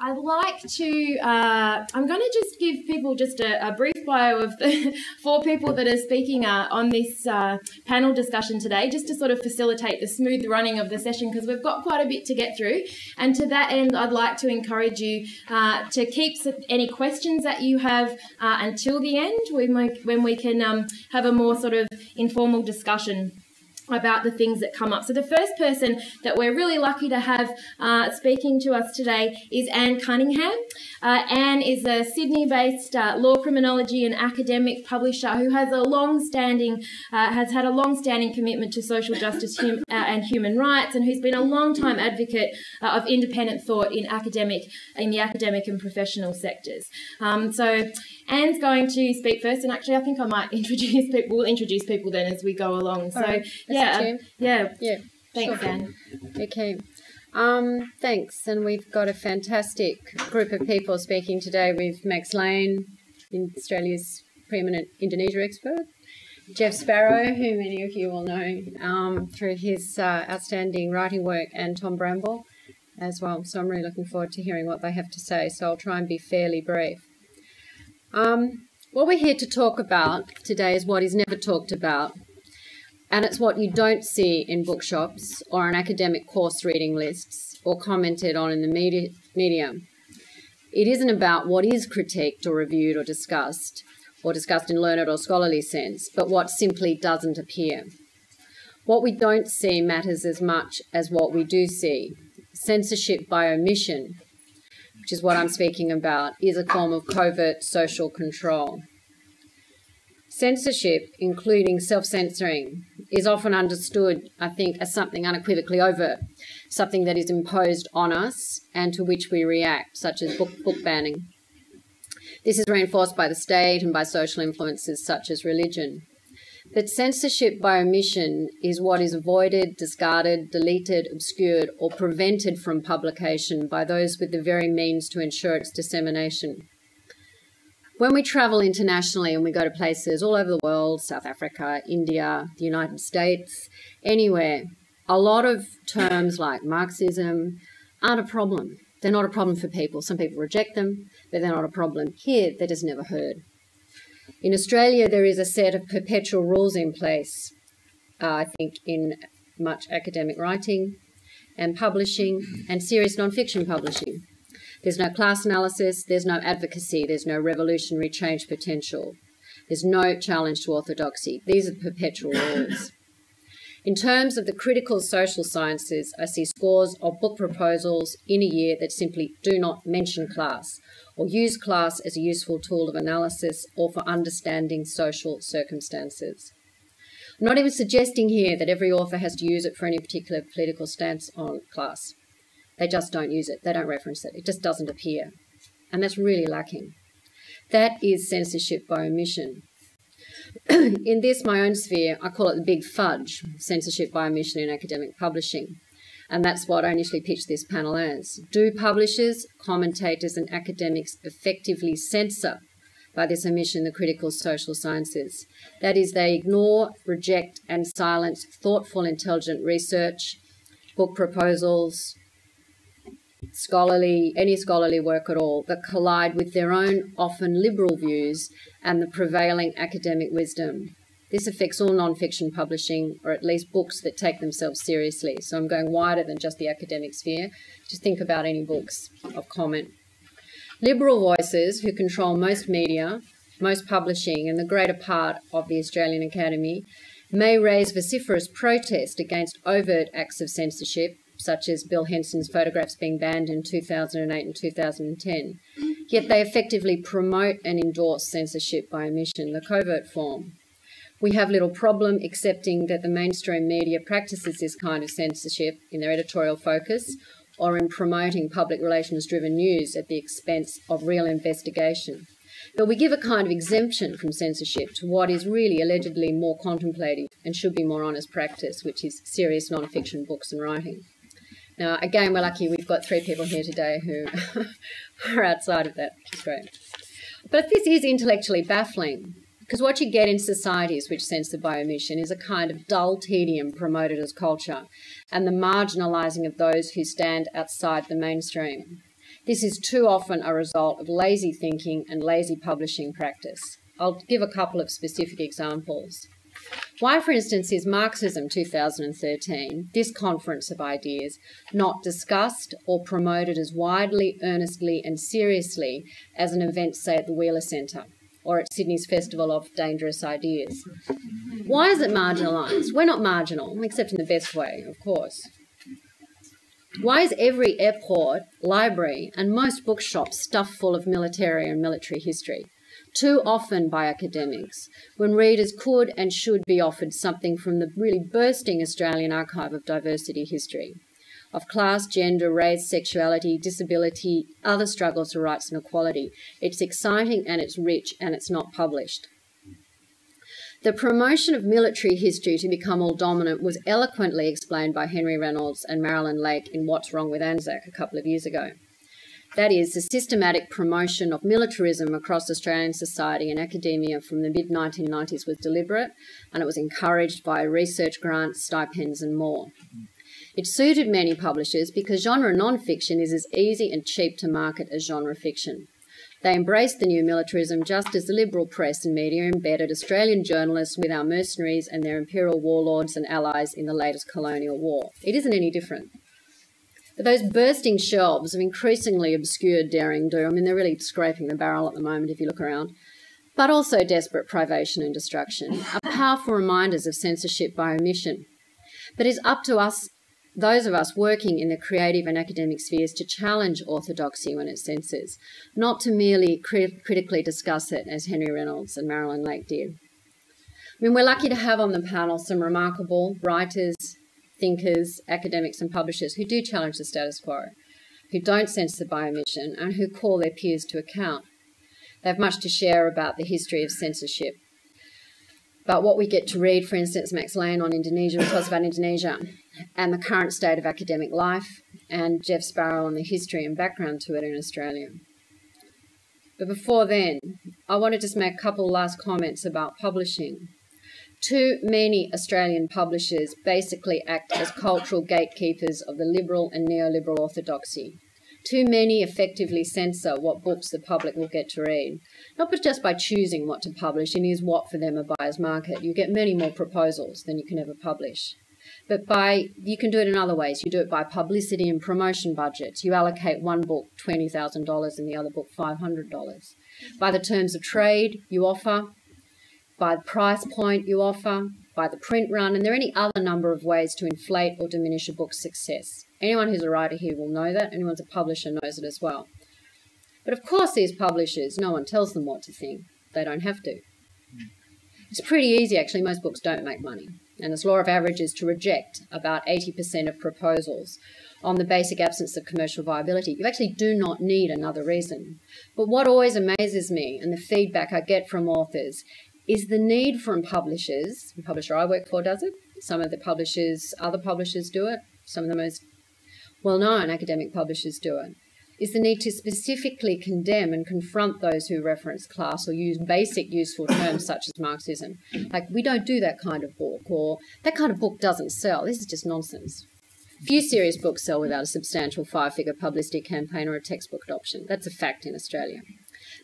I'd like to, I'm going to just give people just a brief bio of the four people that are speaking on this panel discussion today, just to sort of facilitate the smooth running of the session, because we've got quite a bit to get through. And to that end, I'd like to encourage you to keep any questions that you have until the end, when we can have a more sort of informal discussion about the things that come up. So the first person that we're really lucky to have speaking to us today is Anne Cunningham. Anne is a Sydney-based law criminology and academic publisher who has had a long-standing commitment to social justice and human rights, and who's been a long-time advocate of independent thought in the academic and professional sectors. So Anne's going to speak first, and actually I think I might introduce people. We'll introduce people then as we go along. So. Right. Yeah. Thanks, sure. Anne. Okay. Thanks. And we've got a fantastic group of people speaking today with Max Lane, Australia's preeminent Indonesia expert, Jeff Sparrow, who many of you will know through his outstanding writing work, and Tom Bramble as well. So I'm really looking forward to hearing what they have to say. So I'll try and be fairly brief. What we're here to talk about today is what is never talked about. And it's what you don't see in bookshops or on academic course reading lists or commented on in the media. It isn't about what is critiqued or reviewed or discussed in learned or scholarly sense, but what simply doesn't appear. What we don't see matters as much as what we do see. Censorship by omission, which is what I'm speaking about, is a form of covert social control. Censorship, including self-censoring, is often understood, I think, as something unequivocally overt, something that is imposed on us and to which we react, such as book banning. This is reinforced by the state and by social influences such as religion. But censorship by omission is what is avoided, discarded, deleted, obscured, or prevented from publication by those with the very means to ensure its dissemination. When we travel internationally and we go to places all over the world, South Africa, India, the United States, anywhere, a lot of terms like Marxism aren't a problem. They're not a problem for people. Some people reject them, but they're not a problem. Here, they're just never heard. In Australia, there is a set of perpetual rules in place, I think, in much academic writing and publishing and serious non-fiction publishing. There's no class analysis, there's no advocacy, there's no revolutionary change potential, there's no challenge to orthodoxy. These are the perpetual rules. In terms of the critical social sciences, I see scores of book proposals in a year that simply do not mention class or use class as a useful tool of analysis or for understanding social circumstances. I'm not even suggesting here that every author has to use it for any particular political stance on class. They just don't use it. They don't reference it. It just doesn't appear. And that's really lacking. That is censorship by omission. In this, my own sphere, I call it the big fudge, censorship by omission in academic publishing. And that's what I initially pitched this panel as. Do publishers, commentators and academics effectively censor by this omission the critical social sciences? That is, they ignore, reject and silence thoughtful, intelligent research, book proposals, any scholarly work at all that collide with their own often liberal views and the prevailing academic wisdom. This affects all non-fiction publishing, or at least books that take themselves seriously. So I'm going wider than just the academic sphere. Just think about any books of comment. Liberal voices who control most media, most publishing and the greater part of the Australian Academy may raise vociferous protest against overt acts of censorship, such as Bill Henson's photographs being banned in 2008 and 2010. Yet they effectively promote and endorse censorship by omission, the covert form. We have little problem accepting that the mainstream media practices this kind of censorship in their editorial focus or in promoting public relations-driven news at the expense of real investigation. But we give a kind of exemption from censorship to what is really allegedly more contemplative and should be more honest practice, which is serious non-fiction books and writing. Now, again, we're lucky we've got three people here today who are outside of that, which is great. But this is intellectually baffling, because what you get in societies which censor by omission is a kind of dull tedium promoted as culture and the marginalising of those who stand outside the mainstream. This is too often a result of lazy thinking and lazy publishing practice. I'll give a couple of specific examples. Why, for instance, is Marxism 2013, this conference of ideas, not discussed or promoted as widely, earnestly and seriously as an event, say, at the Wheeler Centre or at Sydney's Festival of Dangerous Ideas? Why is it marginalised? We're not marginal, except in the best way, of course. Why is every airport, library and most bookshops stuffed full of military and military history? Too often by academics, when readers could and should be offered something from the really bursting Australian archive of diversity history, of class, gender, race, sexuality, disability, other struggles for rights and equality. It's exciting and it's rich and it's not published. The promotion of military history to become all-dominant was eloquently explained by Henry Reynolds and Marilyn Lake in What's Wrong with Anzac a couple of years ago. That is, the systematic promotion of militarism across Australian society and academia from the mid-1990s was deliberate, and it was encouraged by research grants, stipends and more. It suited many publishers because genre non-fiction is as easy and cheap to market as genre fiction. They embraced the new militarism just as the liberal press and media embedded Australian journalists with our mercenaries and their imperial warlords and allies in the latest colonial war. It isn't any different. But those bursting shelves of increasingly obscure daring-do, I mean, they're really scraping the barrel at the moment if you look around, but also desperate privation and destruction, are powerful reminders of censorship by omission. But it's up to us, those of us working in the creative and academic spheres, to challenge orthodoxy when it censors, not to merely critically discuss it as Henry Reynolds and Marilyn Lake did. I mean, we're lucky to have on the panel some remarkable writers, thinkers, academics and publishers who do challenge the status quo, who don't censor by omission and who call their peers to account. They have much to share about the history of censorship. But what we get to read, for instance, Max Lane on Indonesia, which was about Indonesia and the current state of academic life, and Jeff Sparrow on the history and background to it in Australia. But before then, I want to just make a couple last comments about publishing. Too many Australian publishers basically act as cultural gatekeepers of the liberal and neoliberal orthodoxy. Too many effectively censor what books the public will get to read, not just by choosing what to publish in Is What for Them a Buyer's Market. You get many more proposals than you can ever publish. But you can do it in other ways. You do it by publicity and promotion budgets. You allocate one book $20,000 and the other book $500. By the terms of trade you offer, by the price point you offer, by the print run, and there are any other number of ways to inflate or diminish a book's success. Anyone who's a writer here will know that. Anyone who's a publisher knows it as well. But of course these publishers, no one tells them what to think. They don't have to. It's pretty easy, actually. Most books don't make money. And this law of averages to reject about 80% of proposals on the basic absence of commercial viability. You actually do not need another reason. But what always amazes me, and the feedback I get from authors, is the need from publishers. The publisher I work for does it. Some of the publishers, other publishers do it. Some of the most well-known academic publishers do it. Is the need to specifically condemn and confront those who reference class or use basic useful terms such as Marxism. Like, we don't do that kind of book, or that kind of book doesn't sell. This is just nonsense. Few serious books sell without a substantial five-figure publicity campaign or a textbook adoption. That's a fact in Australia.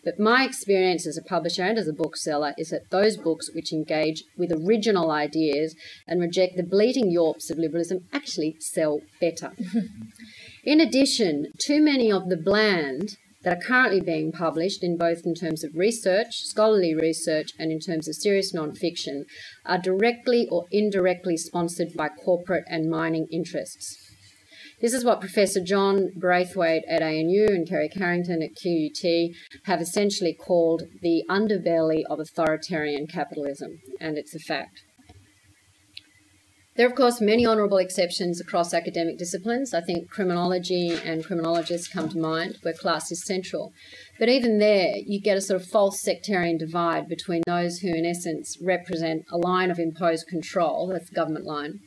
But my experience as a publisher and as a bookseller is that those books which engage with original ideas and reject the bleating yawps of liberalism actually sell better. In addition, too many of the bland that are currently being published, in both in terms of research, scholarly research, and in terms of serious non-fiction, are directly or indirectly sponsored by corporate and mining interests. This is what Professor John Braithwaite at ANU and Kerry Carrington at QUT have essentially called the underbelly of authoritarian capitalism, and it's a fact. There are, of course, many honourable exceptions across academic disciplines. I think criminology and criminologists come to mind, where class is central. But even there, you get a sort of false sectarian divide between those who, in essence, represent a line of imposed control, that's the government line,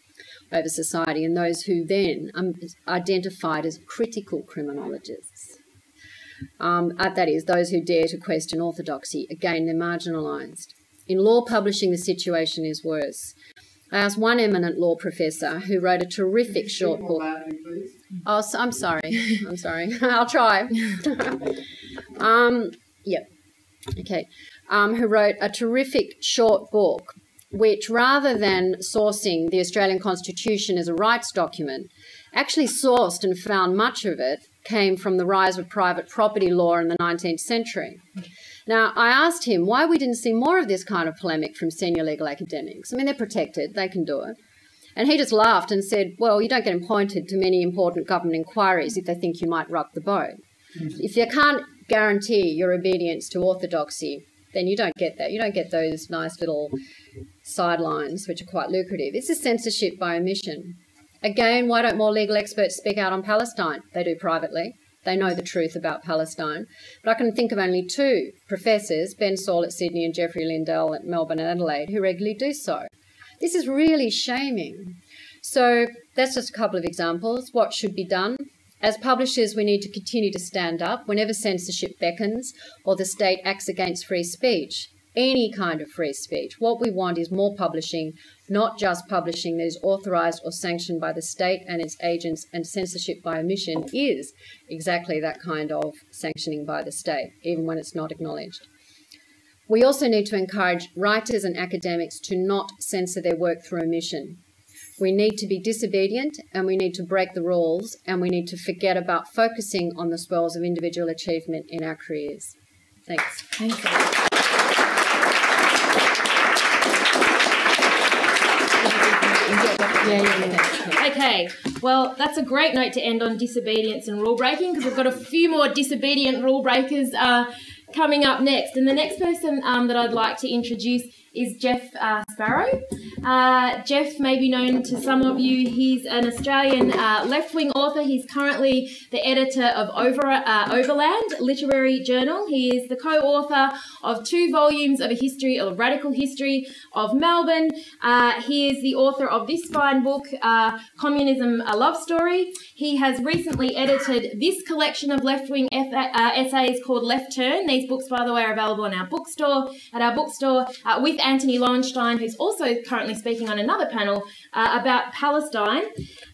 over society, and those who then are identified as critical criminologists. That is, those who dare to question orthodoxy. Again, they're marginalised. In law publishing, the situation is worse. I asked one eminent law professor who wrote a terrific short book. Oh, I'm sorry. I'm sorry. I'll try. Yep. Okay. Who wrote a terrific short book, which rather than sourcing the Australian Constitution as a rights document, actually sourced and found much of it came from the rise of private property law in the 19th century. Now, I asked him why we didn't see more of this kind of polemic from senior legal academics. I mean, they're protected. They can do it. And he just laughed and said, well, you don't get appointed to many important government inquiries if they think you might rock the boat. If you can't guarantee your obedience to orthodoxy, then you don't get that. You don't get those nice little sidelines, which are quite lucrative. This is censorship by omission. Again, why don't more legal experts speak out on Palestine? They do privately. They know the truth about Palestine. But I can think of only two professors, Ben Saul at Sydney and Geoffrey Lindell at Melbourne and Adelaide, who regularly do so. This is really shaming. So that's just a couple of examples. What should be done? As publishers, we need to continue to stand up whenever censorship beckons or the state acts against free speech, any kind of free speech. What we want is more publishing, not just publishing that is authorised or sanctioned by the state and its agents, and censorship by omission is exactly that kind of sanctioning by the state, even when it's not acknowledged. We also need to encourage writers and academics to not censor their work through omission. We need to be disobedient, and we need to break the rules, and we need to forget about focusing on the swells of individual achievement in our careers. Thanks. Thank you. Okay, well, that's a great note to end on, disobedience and rule breaking, because we've got a few more disobedient rule breakers coming up next. And the next person that I'd like to introduce is Jeff Sparrow. Jeff may be known to some of you. He's an Australian left-wing author. He's currently the editor of Overland Literary Journal. He is the co-author of 2 volumes of a radical history of Melbourne. He is the author of this fine book, Communism: A Love Story. He has recently edited this collection of left-wing essays called Left Turn. These books, by the way, are available in our bookstore, with Anthony Lowenstein, who's also currently speaking on another panel about Palestine.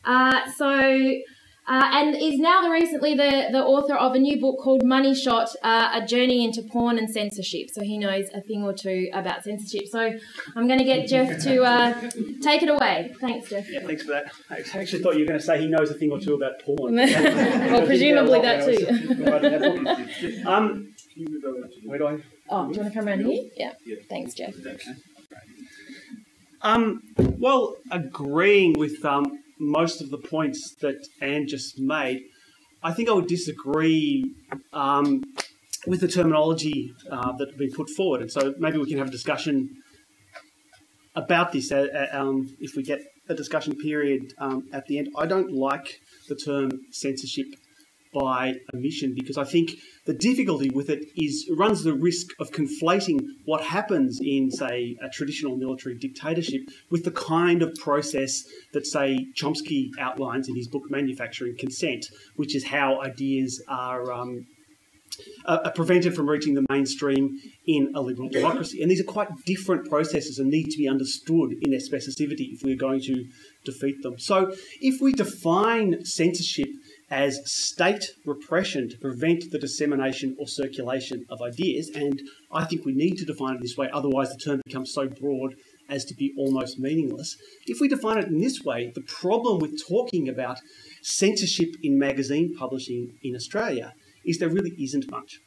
And is now recently the author of a new book called Money Shot, A Journey into Porn and Censorship. So he knows a thing or two about censorship. So I'm going to get Jeff to take it away. Thanks, Jeff. Yeah, thanks for that. I actually thought you were going to say he knows a thing or two about porn. Well, presumably that too. Where do I? Oh, do you want to come around here? Yeah. Thanks, Jeff. Well, agreeing with most of the points that Anne just made, I think I would disagree with the terminology that has been put forward. And so maybe we can have a discussion about this if we get a discussion period at the end. I don't like the term censorship by omission, because I think the difficulty with it is it runs the risk of conflating what happens in, say, a traditional military dictatorship with the kind of process that, say, Chomsky outlines in his book Manufacturing Consent, which is how ideas are prevented from reaching the mainstream in a liberal democracy. And these are quite different processes and need to be understood in their specificity if we're going to defeat them. So if we define censorship as state repression to prevent the dissemination or circulation of ideas, and I think we need to define it this way, otherwise the term becomes so broad as to be almost meaningless. If we define it in this way, the problem with talking about censorship in magazine publishing in Australia is there really isn't much.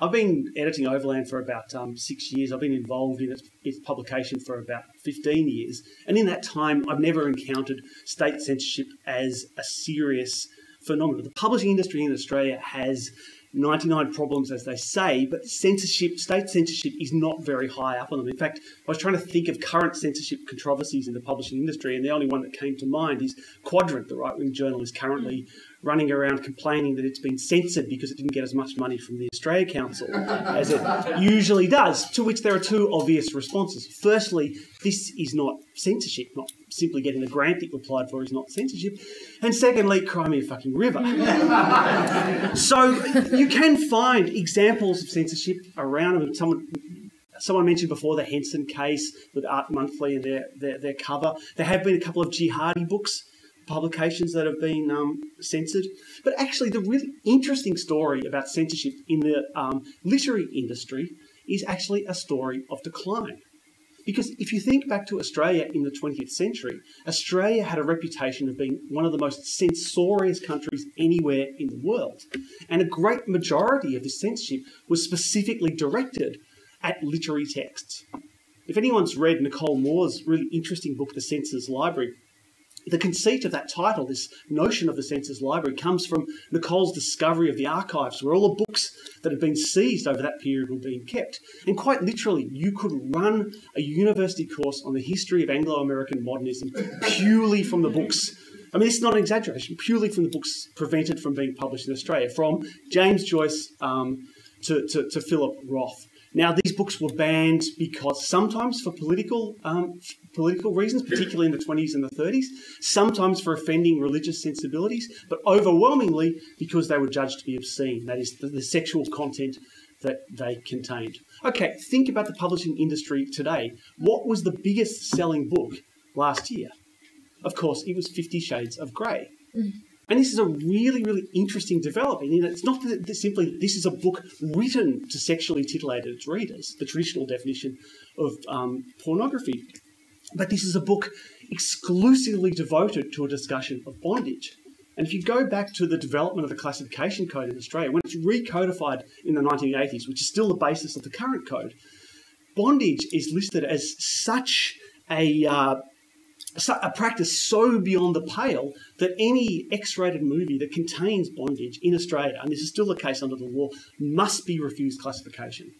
I've been editing Overland for about 6 years. I've been involved in its publication for about 15 years. And in that time, I've never encountered state censorship as a serious phenomenon. The publishing industry in Australia has 99 problems, as they say, but censorship, state censorship, is not very high up on them. In fact, I was trying to think of current censorship controversies in the publishing industry, and the only one that came to mind is Quadrant, the right-wing journal, is currently running around complaining that it's been censored because it didn't get as much money from the Australia Council as it usually does, to which there are 2 obvious responses. Firstly, this is not censorship. Not simply getting the grant that you applied for is not censorship. And secondly, cry me a fucking river. So you can find examples of censorship around. Someone mentioned before the Henson case with Art Monthly and their cover. There have been a couple of jihadi books publications that have been censored. But actually the really interesting story about censorship in the literary industry is actually a story of decline. Because if you think back to Australia in the 20th century, Australia had a reputation of being one of the most censorious countries anywhere in the world. And a great majority of this censorship was specifically directed at literary texts. If anyone's read Nicole Moore's really interesting book, The Censor's Library, the conceit of that title, this notion of the Censor's Library, comes from Nicole's discovery of the archives, where all the books that had been seized over that period were being kept. And quite literally, you could run a university course on the history of Anglo-American modernism purely from the books. I mean, it's not an exaggeration, purely from the books prevented from being published in Australia, from James Joyce to Philip Roth. Now, these books were banned because sometimes for political reasons, particularly in the 20s and the 30s, sometimes for offending religious sensibilities, but overwhelmingly because they were judged to be obscene, that is, the sexual content that they contained. Okay, think about the publishing industry today. What was the biggest selling book last year? Of course, it was 50 Shades of Grey. Mm. And this is a really, really interesting development. You know, it's not that simply this is a book written to sexually titillate its readers, the traditional definition of pornography, but this is a book exclusively devoted to a discussion of bondage. And if you go back to the development of the Classification Code in Australia, when it's recodified in the 1980s, which is still the basis of the current code, bondage is listed as such a practice so beyond the pale that any X-rated movie that contains bondage in Australia, and this is still the case under the law, must be refused classification.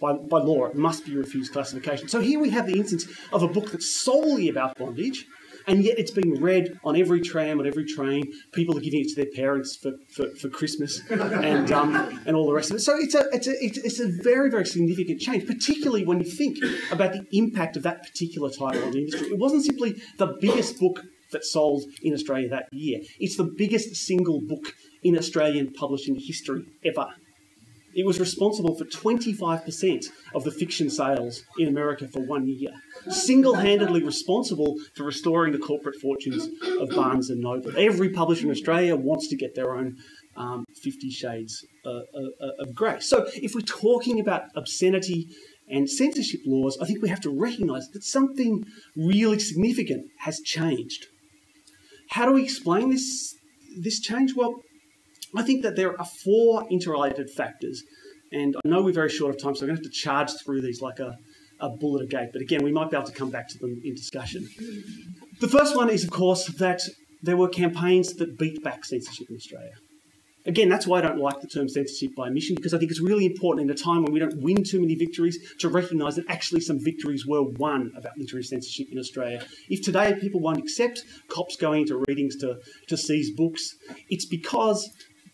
By law, it must be refused classification. So here we have the instance of a book that's solely about bondage, and yet it's being read on every tram, on every train. People are giving it to their parents for Christmas and all the rest of it. So it's a very, very significant change, particularly when you think about the impact of that particular title on the industry. It wasn't simply the biggest book that sold in Australia that year. It's the biggest single book in Australian publishing history ever. It was responsible for 25% of the fiction sales in America for 1 year. Single-handedly responsible for restoring the corporate fortunes of Barnes & Noble. Every publisher in Australia wants to get their own 50 Shades of Grey. So if we're talking about obscenity and censorship laws, I think we have to recognise that something really significant has changed. How do we explain this change? Well, I think that there are four interrelated factors, and I know we're very short of time, so I'm going to have to charge through these like a bull at a gate, but again, we might be able to come back to them in discussion. The first one is, of course, that there were campaigns that beat back censorship in Australia. Again, that's why I don't like the term censorship by omission, because I think it's really important in a time when we don't win too many victories to recognise that actually some victories were won about literary censorship in Australia. If today people won't accept cops going into readings to seize books, it's because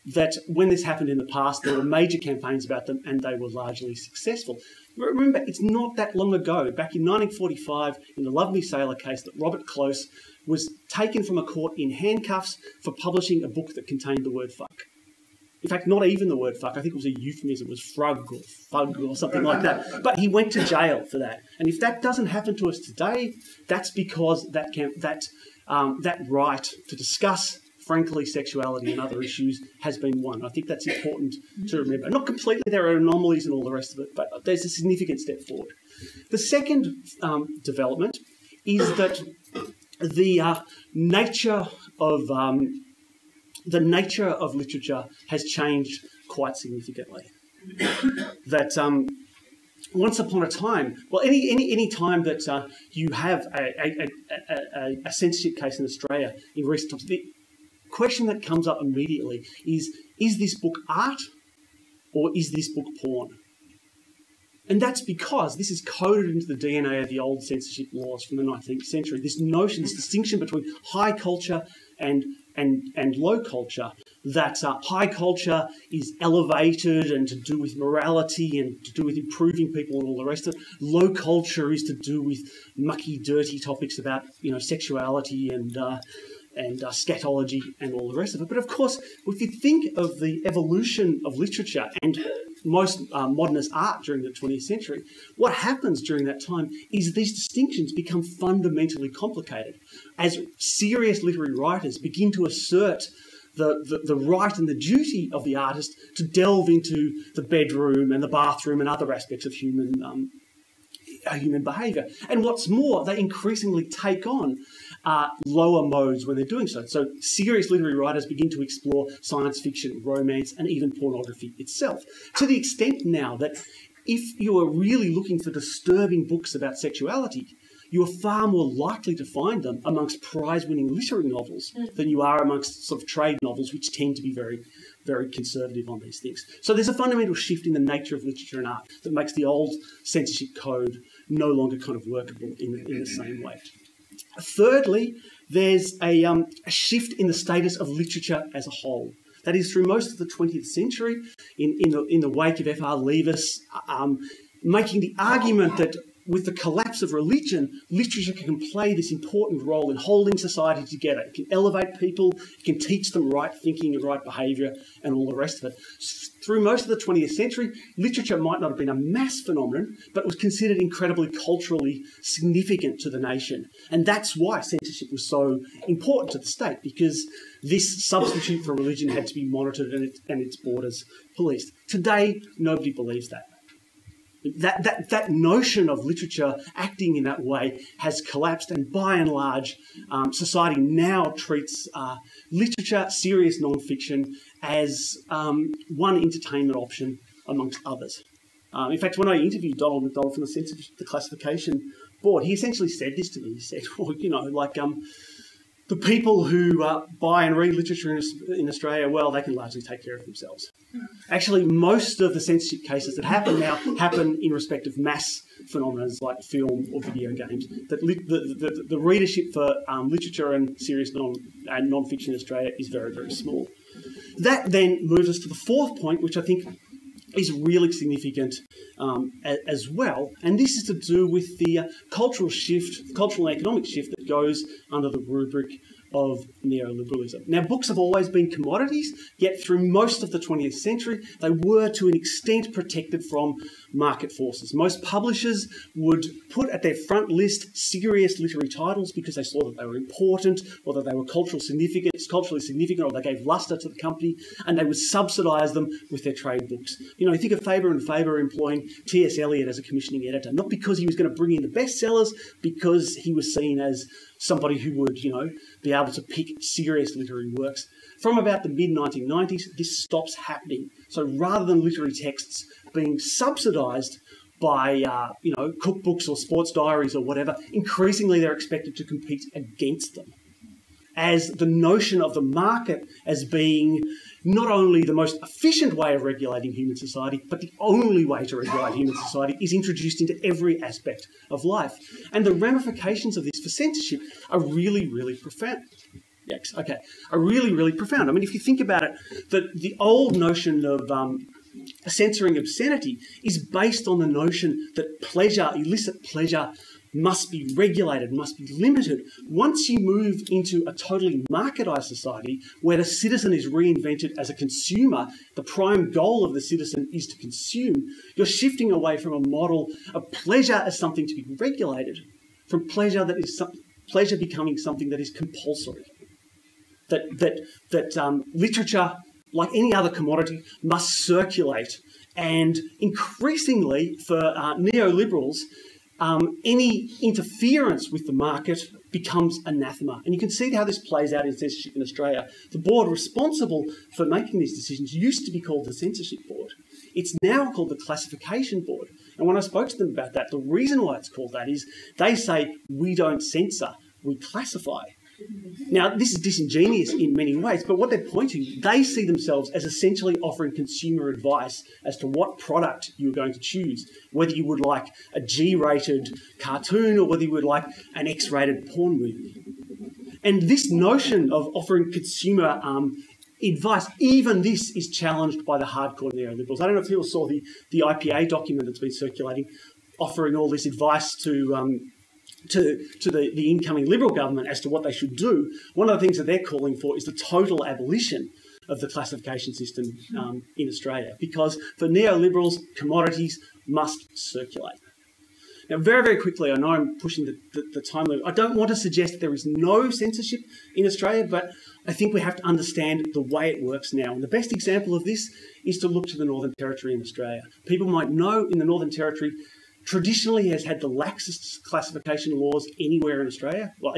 that when this happened in the past, there were major campaigns about them and they were largely successful. Remember, it's not that long ago, back in 1945, in the Lovely Sailor case, that Robert Close was taken from a court in handcuffs for publishing a book that contained the word fuck. In fact, not even the word fuck. I think it was a euphemism. It was frug or fug or something like that. But he went to jail for that. And if that doesn't happen to us today, that's because that right to discuss, frankly, sexuality and other issues has been won. I think that's important to remember. Not completely, there are anomalies and all the rest of it, but there's a significant step forward. The second development is that the nature of literature has changed quite significantly. That once upon a time, well, any time that you have a censorship case in Australia in recent times, the question that comes up immediately is this book art or is this book porn? And that's because this is coded into the DNA of the old censorship laws from the 19th century. This notion, this distinction between high culture and low culture, that high culture is elevated and to do with morality and to do with improving people and all the rest of it. Low culture is to do with mucky, dirty topics about, you know, sexuality and scatology and all the rest of it. But of course, if you think of the evolution of literature and most modernist art during the 20th century, what happens during that time is these distinctions become fundamentally complicated as serious literary writers begin to assert the right and the duty of the artist to delve into the bedroom and the bathroom and other aspects of human behaviour. And what's more, they increasingly take on lower modes when they're doing so. So serious literary writers begin to explore science fiction, romance, and even pornography itself, to the extent now that if you are really looking for disturbing books about sexuality, you are far more likely to find them amongst prize-winning literary novels than you are amongst sort of trade novels, which tend to be very, very conservative on these things. So there's a fundamental shift in the nature of literature and art that makes the old censorship code no longer kind of workable in the same way. Thirdly, there's a shift in the status of literature as a whole. That is, through most of the 20th century, in the wake of F.R. Leavis, making the argument that with the collapse of religion, literature can play this important role in holding society together. It can elevate people, it can teach them right thinking and right behaviour and all the rest of it. Through most of the 20th century, literature might not have been a mass phenomenon, but was considered incredibly culturally significant to the nation. And that's why censorship was so important to the state, because this substitute for religion had to be monitored and its borders policed. Today, nobody believes that. That notion of literature acting in that way has collapsed, and by and large, society now treats literature, serious non-fiction, as one entertainment option amongst others. In fact, when I interviewed Donald McDonald from the Classification Board, he essentially said this to me. He said, well, you know, like, the people who buy and read literature in Australia, well, they can largely take care of themselves. Actually, most of the censorship cases that happen now happen in respect of mass phenomena like film or video games. That the readership for literature and serious non-fiction in Australia is very, very small. That then moves us to the fourth point, which I think is really significant as well. And this is to do with the cultural and economic shift that goes under the rubric of neoliberalism. Now, books have always been commodities, yet through most of the 20th century, they were to an extent protected from market forces. Most publishers would put at their front list serious literary titles because they saw that they were important, or that they were culturally significant, or they gave lustre to the company, and they would subsidise them with their trade books. You know, you think of Faber and Faber employing T.S. Eliot as a commissioning editor, not because he was going to bring in the bestsellers, because he was seen as somebody who would, you know, be able to pick serious literary works. From about the mid-1990s, this stops happening. So rather than literary texts being subsidised by, you know, cookbooks or sports diaries or whatever, increasingly they're expected to compete against them, as the notion of the market as being not only the most efficient way of regulating human society, but the only way to regulate human society, is introduced into every aspect of life. And the ramifications of this for censorship are really, really profound. Yikes, okay, are really, really profound. I mean, if you think about it, the old notion of censoring obscenity is based on the notion that pleasure, illicit pleasure, must be regulated, must be limited. Once you move into a totally marketised society where the citizen is reinvented as a consumer, the prime goal of the citizen is to consume, you're shifting away from a model of pleasure as something to be regulated, from pleasure that is pleasure becoming something that is compulsory. That literature, like any other commodity, must circulate. And increasingly for neoliberals, any interference with the market becomes anathema. And you can see how this plays out in censorship in Australia. The board responsible for making these decisions used to be called the Censorship Board. It's now called the Classification Board. And when I spoke to them about that, the reason why it's called that is they say, we don't censor, we classify. Now, this is disingenuous in many ways, but what they're pointing to, they see themselves as essentially offering consumer advice as to what product you're going to choose, whether you would like a G-rated cartoon or whether you would like an X-rated porn movie. And this notion of offering consumer advice, even this is challenged by the hardcore neoliberals. I don't know if people saw the IPA document that's been circulating, offering all this advice to to the incoming Liberal government as to what they should do, one of the things that they're calling for is the total abolition of the classification system in Australia, because for neoliberals, commodities must circulate. Now, very, very quickly, I know I'm pushing the time limit. I don't want to suggest that there is no censorship in Australia, but I think we have to understand the way it works now. And the best example of this is to look to the Northern Territory in Australia. People might know in the Northern Territory traditionally has had the laxest classification laws anywhere in Australia. Well,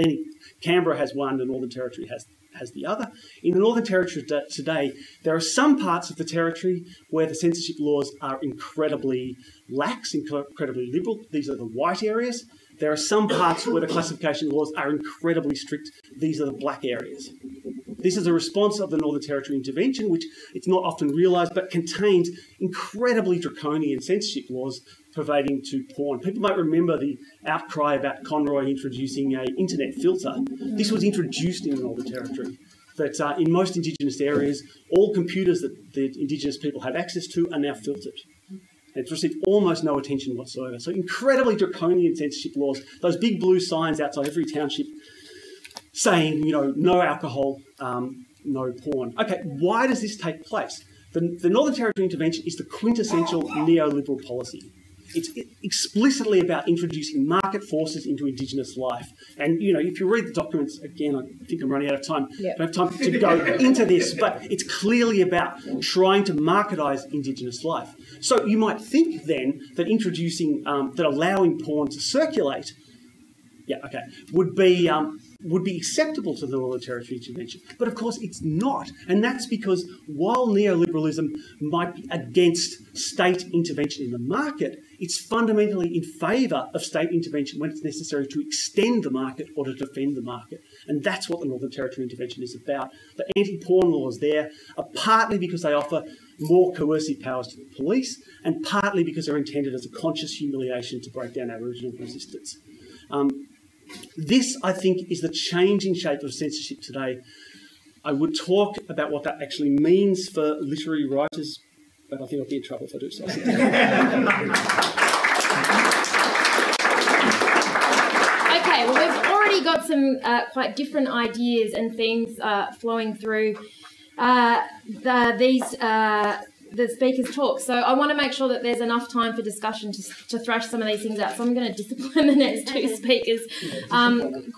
Canberra has one, the Northern Territory has the other. In the Northern Territory today, there are some parts of the Territory where the censorship laws are incredibly lax, incredibly liberal. These are the white areas. There are some parts where the classification laws are incredibly strict. These are the black areas. This is a response of the Northern Territory intervention, which it's not often realised, but contains incredibly draconian censorship laws pervading to porn. People might remember the outcry about Conroy introducing an internet filter. This was introduced in the Northern Territory, that in most Indigenous areas, all computers that the Indigenous people have access to are now filtered. It's received almost no attention whatsoever. So incredibly draconian censorship laws, those big blue signs outside every township saying, you know, no alcohol, no porn. Okay, why does this take place? The Northern Territory intervention is the quintessential neoliberal policy. It's explicitly about introducing market forces into Indigenous life. And, you know, if you read the documents, again, I think I'm running out of time. Yep. I don't have time to go into this, but it's clearly about trying to marketise Indigenous life. So you might think then that allowing porn to circulate, would be acceptable to the Northern Territory intervention. But, of course, it's not. And that's because while neoliberalism might be against state intervention in the market, it's fundamentally in favour of state intervention when it's necessary to extend the market or to defend the market. And that's what the Northern Territory intervention is about. The anti-porn laws there are partly because they offer more coercive powers to the police and partly because they're intended as a conscious humiliation to break down Aboriginal resistance. This, I think, is the changing shape of censorship today. I would talk about what that actually means for literary writers, but I think I'll be in trouble if I do so. Okay, well, we've already got some quite different ideas and themes flowing through the speakers' talk. So I want to make sure that there's enough time for discussion to thrash some of these things out. So I'm going to discipline the next two speakers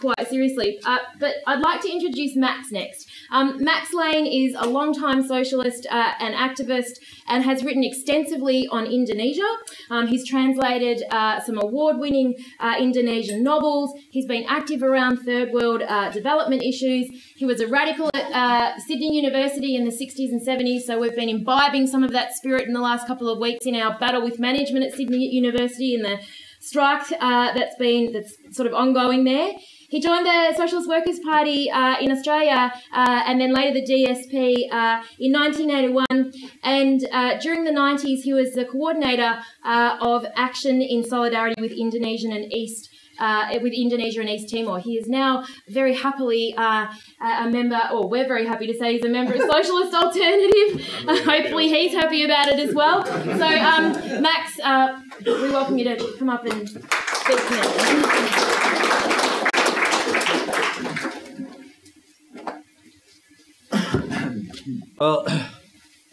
quite seriously. But I'd like to introduce Max next. Max Lane is a long-time socialist and activist and has written extensively on Indonesia. He's translated some award-winning Indonesian novels. He's been active around third world development issues. He was a radical at Sydney University in the 60s and 70s, so we've been imbibing some of that spirit in the last couple of weeks in our battle with management at Sydney University and the strike that's sort of ongoing there. He joined the Socialist Workers' Party in Australia and then later the DSP in 1981. And during the 90s, he was the coordinator of Action in Solidarity with Indonesia and East Timor. He is now very happily a member, or we're very happy to say he's a member of Socialist Alternative. Hopefully he's happy about it as well. So Max, we welcome you to come up and speak now. Well,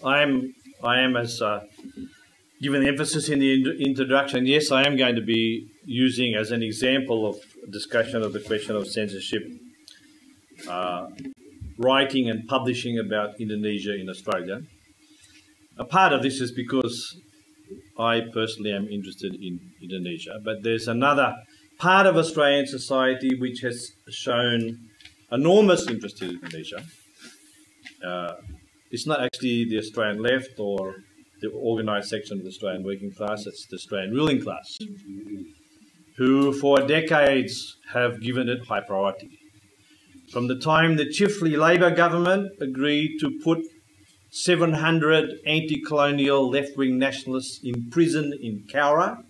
I am as given emphasis in the introduction, yes, I am going to be using as an example of discussion of the question of censorship, writing and publishing about Indonesia in Australia. A part of this is because I personally am interested in Indonesia, but there's another part of Australian society which has shown enormous interest in Indonesia. It's not actually the Australian left or the organised section of the Australian working class, it's the Australian ruling class, who for decades have given it high priority. From the time the Chifley Labor government agreed to put 700 anti-colonial left-wing nationalists in prison in Cowra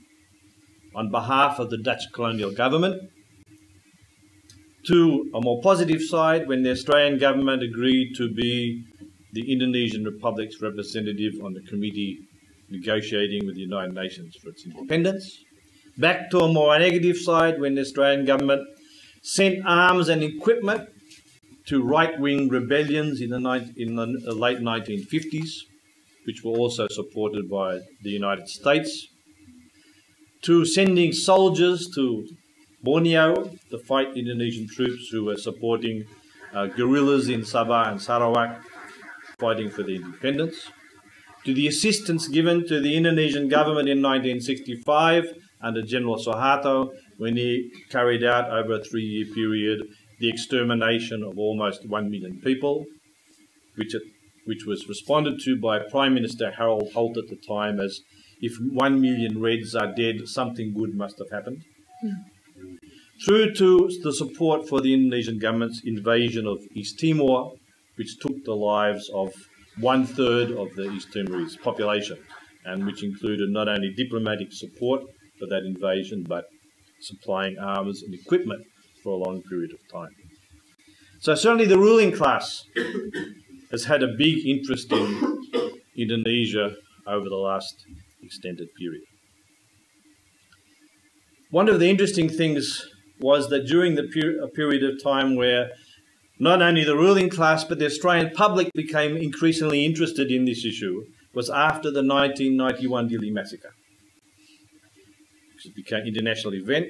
on behalf of the Dutch colonial government, to a more positive side when the Australian government agreed to be the Indonesian Republic's representative on the committee negotiating with the United Nations for its independence, back to a more negative side when the Australian government sent arms and equipment to right-wing rebellions in the late 1950s, which were also supported by the United States, to sending soldiers to Borneo to fight Indonesian troops who were supporting guerrillas in Sabah and Sarawak fighting for their independence, to the assistance given to the Indonesian government in 1965 under General Suharto when he carried out over a three-year period the extermination of almost 1 million people, which was responded to by Prime Minister Harold Holt at the time as, if 1 million Reds are dead, something good must have happened. Mm. Through to the support for the Indonesian government's invasion of East Timor, which took the lives of 1/3 of the East Timorese population, and which included not only diplomatic support for that invasion, but supplying arms and equipment for a long period of time. So certainly the ruling class has had a big interest in Indonesia over the last extended period. One of the interesting things was that during the period of time where not only the ruling class but the Australian public became increasingly interested in this issue was after the 1991 Dili massacre, which became an international event.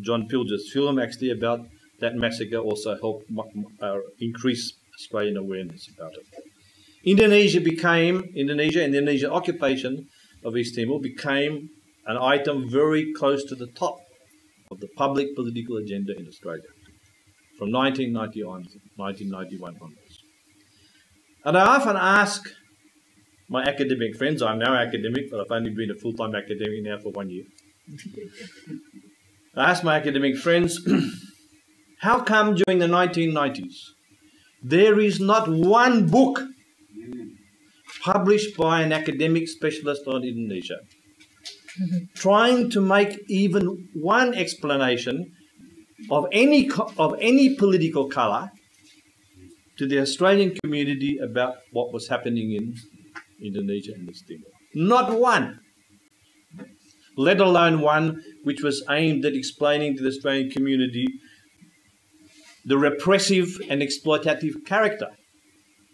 John Pilger's film actually about that massacre also helped increase Australian awareness about it. Indonesian occupation of East Timor became an item very close to the top of the public political agenda in Australia from 1990 on, 1991 onwards. And I often ask my academic friends, I'm now academic, but I've only been a full-time academic now for 1 year. I ask my academic friends, how come during the 1990s there is not one book published by an academic specialist on Indonesia trying to make even one explanation of any political colour to the Australian community about what was happening in Indonesia and East Timor? Not one, let alone one which was aimed at explaining to the Australian community the repressive and exploitative character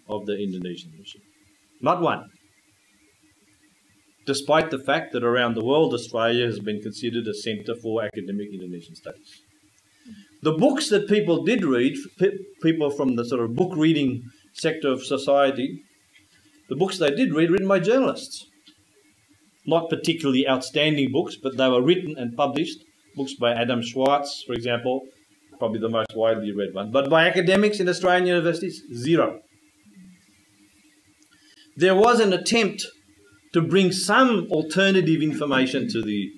of the Indonesian regime. Not one. Despite the fact that around the world, Australia has been considered a centre for academic Indonesian studies. The books that people did read, people from the sort of book reading sector of society, the books they did read written by journalists. Not particularly outstanding books, but they were written and published. Books by Adam Schwartz, for example, probably the most widely read one. But by academics in Australian universities, zero. There was an attempt to bring some alternative information to the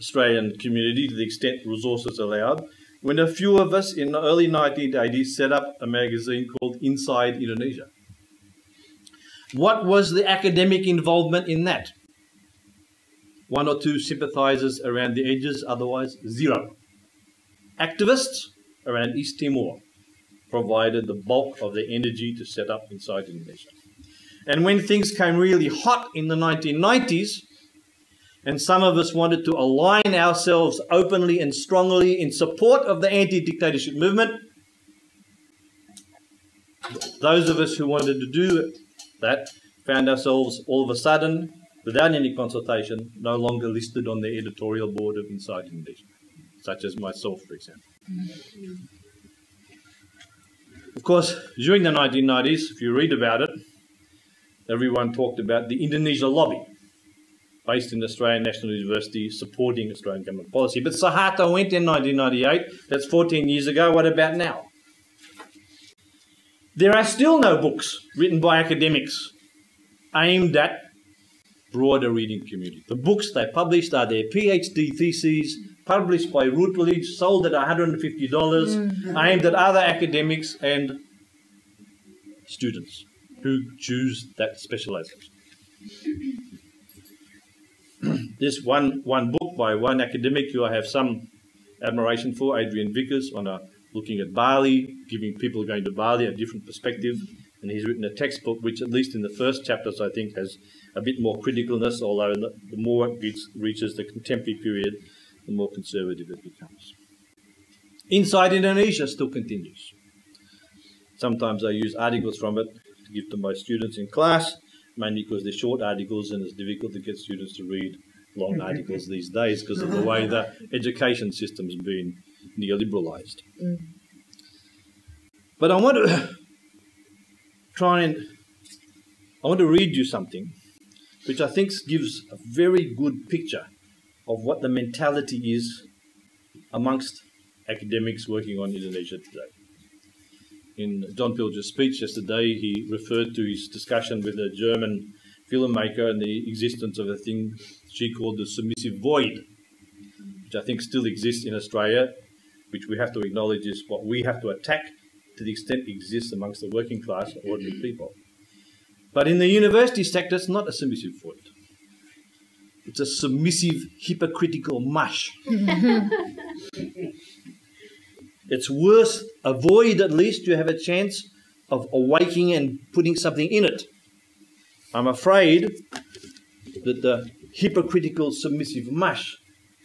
Australian community to the extent resources allowed, when a few of us in the early 1980s set up a magazine called Inside Indonesia. What was the academic involvement in that? One or two sympathizers around the edges, otherwise zero. Activists around East Timor provided the bulk of the energy to set up Inside Indonesia. And when things came really hot in the 1990s, and some of us wanted to align ourselves openly and strongly in support of the anti-dictatorship movement, those of us who wanted to do that found ourselves all of a sudden, without any consultation, no longer listed on the editorial board of Inside Indonesia, such as myself, for example. Of course, during the 1990s, if you read about it, everyone talked about the Indonesia lobby, based in the Australian National University, supporting Australian government policy. But Suharto went in 1998. That's 14 years ago. What about now? There are still no books written by academics aimed at broader reading community. The books they published are their PhD theses, published by Routledge, sold at $150, aimed at other academics and students who choose that specialization. This one book by one academic who I have some admiration for, Adrian Vickers, on looking at Bali, giving people going to Bali a different perspective and he's written a textbook which, at least in the first chapters, I think has a bit more criticalness, although the more it reaches the contemporary period, the more conservative it becomes. Inside Indonesia still continues. Sometimes I use articles from it to give to my students in class, mainly because they're short articles and it's difficult to get students to read long articles these days because of the way the education system's been neoliberalized. But I want to try and, I want to read you something which I think gives a very good picture of what the mentality is amongst academics working on Indonesia today. In John Pilger's speech yesterday, he referred to his discussion with a German filmmaker and the existence of a thing she called the submissive void, which I think still exists in Australia, which we have to acknowledge is what we have to attack to the extent it exists amongst the working class or ordinary people. But in the university sector, it's not a submissive void. It's a submissive, hypocritical mush. It's worth a void, at least you have a chance of awaking and putting something in it. I'm afraid that the hypocritical, submissive mush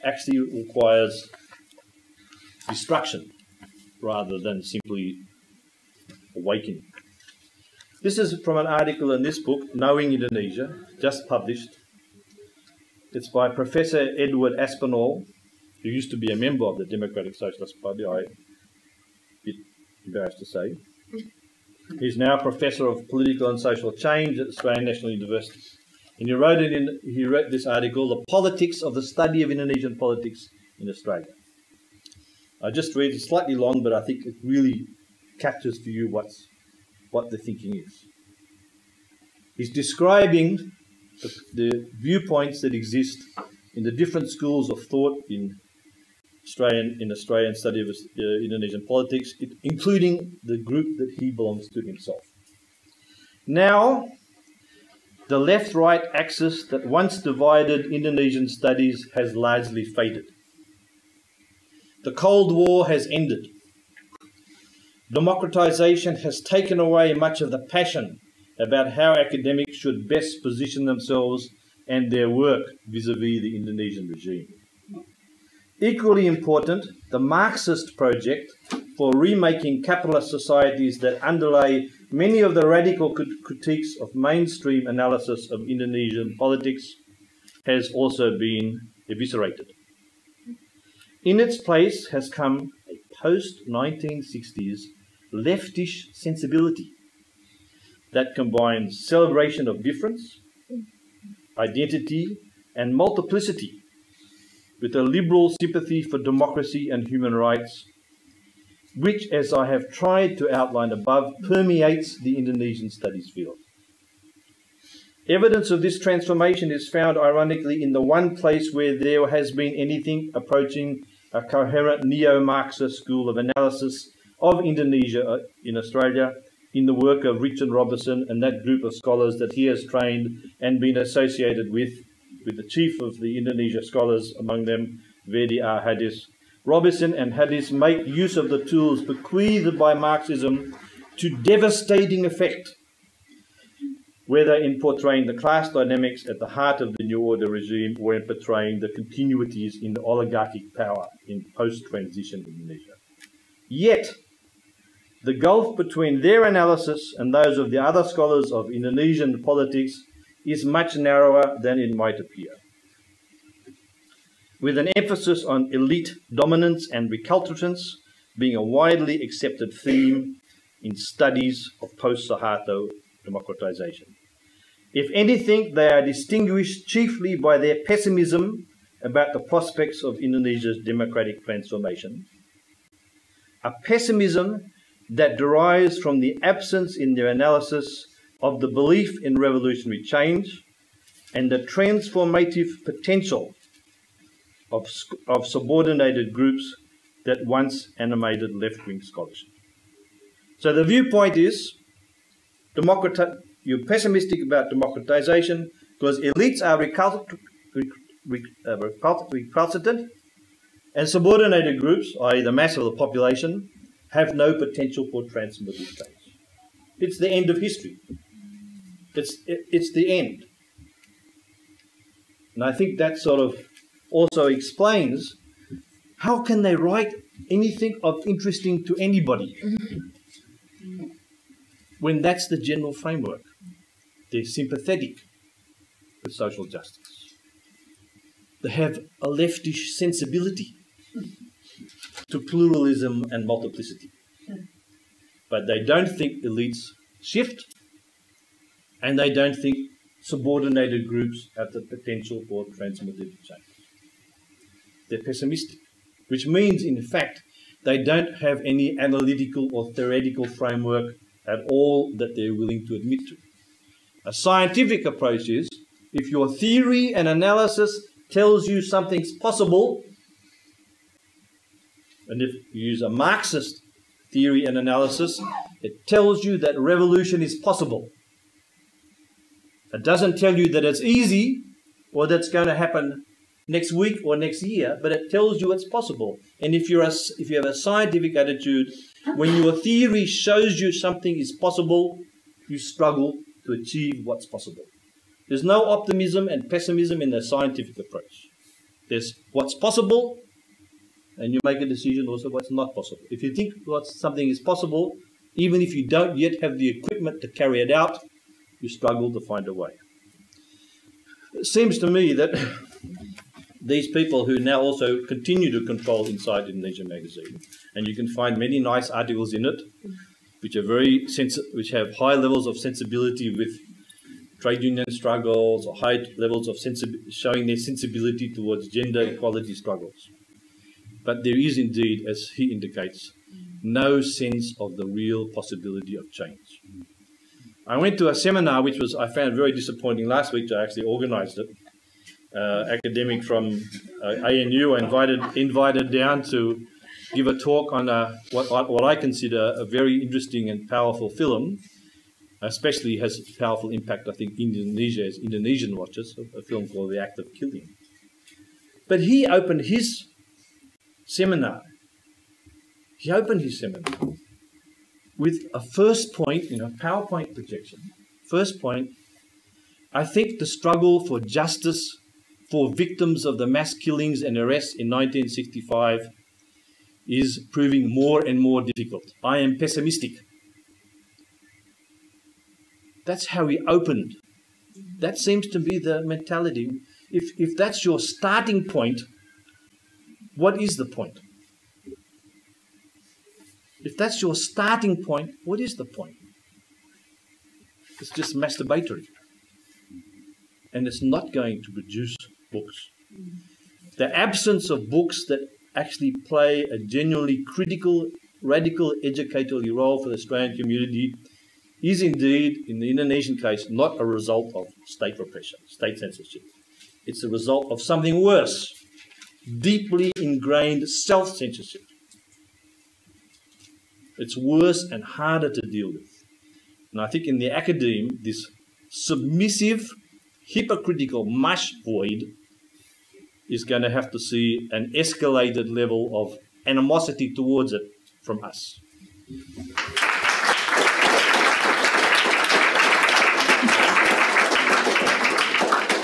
actually requires destruction rather than simply awakening. This is from an article in this book, Knowing Indonesia, just published. It's by Professor Edward Aspinall, who used to be a member of the Democratic Socialist Party, I'm a bit embarrassed to say. He's now Professor of Political and Social Change at Australian National University. And he wrote, he wrote this article, The Politics of the Study of Indonesian Politics in Australia. I just read it slightly long, but I think it really captures for you what the thinking is. He's describing the viewpoints that exist in the different schools of thought in Australian study of Indonesian politics, including the group that he belongs to himself. Now, the left-right axis that once divided Indonesian studies has largely faded. The Cold War has ended. Democratization has taken away much of the passion about how academics should best position themselves and their work vis-à-vis the Indonesian regime. Equally important, the Marxist project for remaking capitalist societies that underlay many of the radical critiques of mainstream analysis of Indonesian politics has also been eviscerated. In its place has come a post-1960s leftish sensibility that combines celebration of difference, identity, and multiplicity with a liberal sympathy for democracy and human rights, which, as I have tried to outline above, permeates the Indonesian studies field. Evidence of this transformation is found, ironically, in the one place where there has been anything approaching a coherent neo-Marxist school of analysis of Indonesia in Australia, in the work of Richard Robinson and that group of scholars that he has trained and been associated with the chief of the Indonesia scholars, among them Verdi R. Hadis. Robinson and Hadis make use of the tools bequeathed by Marxism to devastating effect, whether in portraying the class dynamics at the heart of the New Order regime or in portraying the continuities in the oligarchic power in post-transition Indonesia. Yet, the gulf between their analysis and those of the other scholars of Indonesian politics is much narrower than it might appear. With an emphasis on elite dominance and recalcitrance being a widely accepted theme in studies of post-Suharto democratization. If anything, they are distinguished chiefly by their pessimism about the prospects of Indonesia's democratic transformation, a pessimism that derives from the absence in their analysis of the belief in revolutionary change and the transformative potential of subordinated groups that once animated left-wing scholarship. So the viewpoint is you're pessimistic about democratization because elites are recalcitrant and subordinated groups, i.e. the mass of the population, have no potential for transformative change. It's the end of history. It's the end. And I think that sort of also explains how can they write anything of interesting to anybody when that's the general framework. They're sympathetic with social justice. They have a leftish sensibility to pluralism and multiplicity. But they don't think elites shift, and they don't think subordinated groups have the potential for transformative change. They're pessimistic, which means, in fact, they don't have any analytical or theoretical framework at all that they're willing to admit to. A scientific approach is, if your theory and analysis tells you something's possible, and if you use a Marxist theory and analysis, it tells you that revolution is possible. It doesn't tell you that it's easy or that's going to happen next week or next year, but it tells you it's possible. And if you have a scientific attitude, when your theory shows you something is possible, you struggle to achieve what's possible. There's no optimism and pessimism in the scientific approach. There's what's possible, and you make a decision also what's not possible. If you think something is possible, even if you don't yet have the equipment to carry it out, you struggle to find a way. It seems to me that these people who now also continue to control Inside Indonesia magazine, and you can find many nice articles in it, which are which have high levels of sensibility with trade union struggles, or high levels of showing their sensibility towards gender equality struggles. But there is indeed, as he indicates, no sense of the real possibility of change. I went to a seminar which was, I found very disappointing last week. I actually organized it. Academic from ANU invited down to give a talk on what I consider a very interesting and powerful film, especially has powerful impact, I think, in Indonesia, as Indonesian watchers, a film called The Act of Killing. But he opened his seminar. He opened his seminar with a first point, you know, PowerPoint projection. First point, I think the struggle for justice for victims of the mass killings and arrests in 1965 is proving more and more difficult. I am pessimistic. That's how he opened. That seems to be the mentality. If that's your starting point, what is the point? If that's your starting point, what is the point? It's just masturbatory. And it's not going to produce books. The absence of books that actually play a genuinely critical, radical, educational role for the Australian community is indeed, in the Indonesian case, not a result of state repression, state censorship. It's a result of something worse, deeply ingrained self-censorship. It's worse and harder to deal with. And I think in the academe, this submissive, hypocritical mush void is going to have to see an escalated level of animosity towards it from us.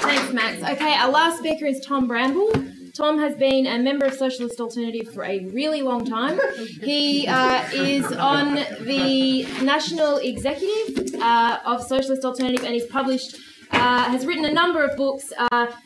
Thanks, Max. Okay, our last speaker is Tom Bramble. Tom has been a member of Socialist Alternative for a really long time. He is on the national executive of Socialist Alternative, and he's published, has written a number of books,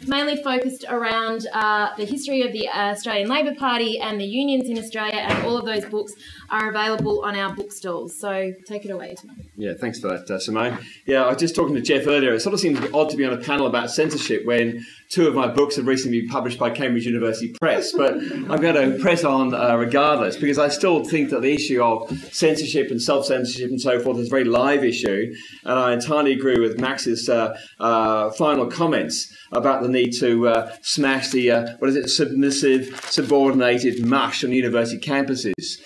mainly focused around the history of the Australian Labor Party and the unions in Australia, and all of those books are available on our bookstalls. So take it away, Tom. Yeah, thanks for that, Simone. Yeah, I was just talking to Jeff earlier. It sort of seems odd to be on a panel about censorship when two of my books have recently been published by Cambridge University Press, but I'm going to press on regardless, because I still think that the issue of censorship and self-censorship and so forth is a very live issue, and I entirely agree with Max's final comments about the need to smash the, submissive, subordinated mush on university campuses.